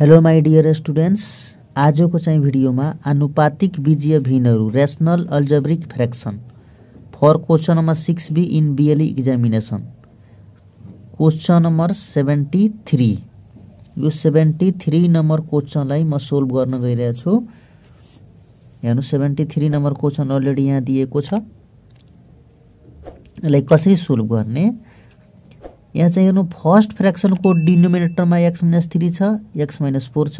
Hello my dear students, आज को video में आनुपातिक बीजीय भिन्नहरु rational algebraic fraction for question number 6B in BLE examination question number 73। यो 73 नंबर क्वेश्चनलाई म सोल्भ गर्न गइरहेको छु। हेर्नु 73 नंबर क्वेश्चन अलरेडी यहाँ दिएको छ। यसलाई कसरी सोल्भ गर्ने? यहाँ चाहिँ हेर्नु फर्स्ट फ्रैक्शन को डिनोमिनेटर में x-3 छ, x-4 छ।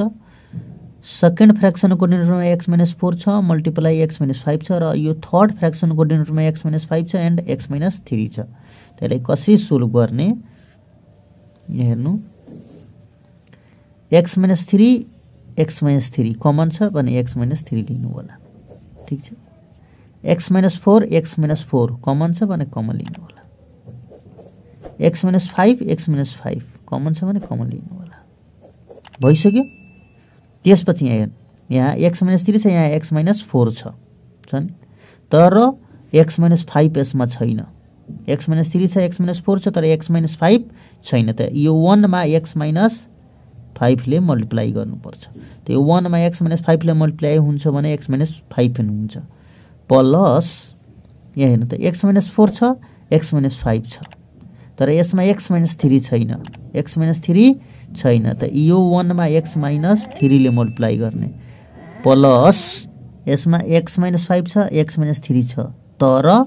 सेकेंड फ्रैक्शन को डिनोमिनेटर में x-4 छ मल्टिप्लाई x-5 छ र यो थर्ड फ्रैक्शन को डिनोमिनेटर में x-5 छ एंड x-3 छ। त्यसलाई कसरी सोल्भ गर्ने हेर्नु। x-3 कमन छ भने x-3 लिनु होला, ठीक छ। x-4 कमन छ भने कमन लिनु होला। x-5 कमन छ भने कमन लिनु होला। भइसक्यो। त्यसपछि यहाँ x-3 छ, यहाँ x-4 छ नि, तर x-5 यसमा छैन। x-3 छ, x-4 छ, तर x-5 छैन। त यो 1 मा x-5 ले मल्टिप्लाई गर्नुपर्छ। त यो 1 मा x-5 ले मल्टिप्लाई हुन्छ भने x-5 हुन्छ प्लस यहाँ हेर्नु त x-4 छ, x-5 छ, तर यसमा x-3 छैन, x-3 छैन। त यो 1 मा x-3 ले मल्टिप्लाई गर्ने प्लस यसमा x-5 छ, x-3 छ, तर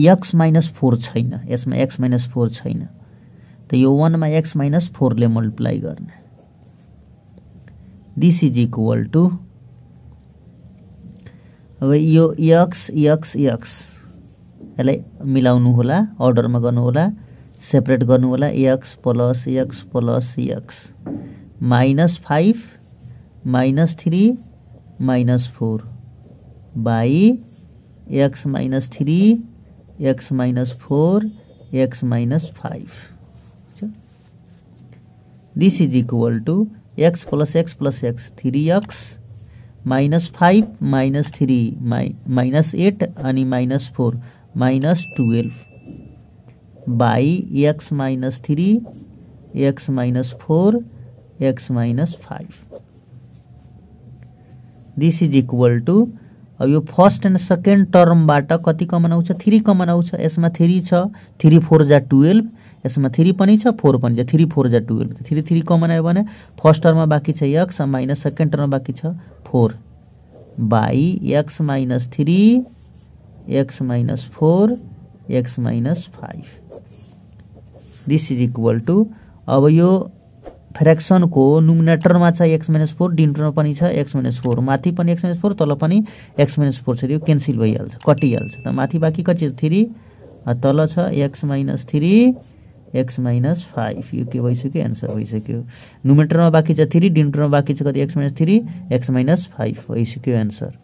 x-4 छैन, यसमा x-4 छैन। त यो 1 मा x-4 ले मल्टिप्लाई गर्ने। दिस इज इक्वल टु अब यो x यसलाई मिलाउनु होला, अर्डरमा गर्नु होला, सेपरेट गर्नु होला। x plus x -5 -3 -4 by x-3 x-4 x-5। This is equal to x plus x 3x -5 -3 -8 अनि -4 -12 by x-3 x-4 x-5। This is equal to अब यो फर्स्ट एंड सेकेंड टर्म बाट कति कमन आउँछ? 3 कमन आउँछ। यसमा 3 छ, 3 4 जा 12, यसमा 3 पनि छ 4 पनि छ, 3 4 जा 12। 3 कमन आयो भने फर्स्ट टर्म में बाकी छ x माइनस सेकेंड टर्म में बाकी छ 4 by x-3 x-4 x-5। This is equal to अब यो फ्रैक्शन को नुमिनेटर में x-4, डिनोमिनेटर में x-4, माथि x-4, तल पनि x-4 छ। यो कैंसिल भइहाल्छ, कटिहाल्छ। त माथि बाकी कति? 3, तल छ x-3 x-5। यो के भइसक्यो? आन्सर भइसक्यो। नुमिनेटर में बाकी छ 3, डिनोमिनेटर में बाकी छ कति? x-3 x-5 भइसक्यो आन्सर।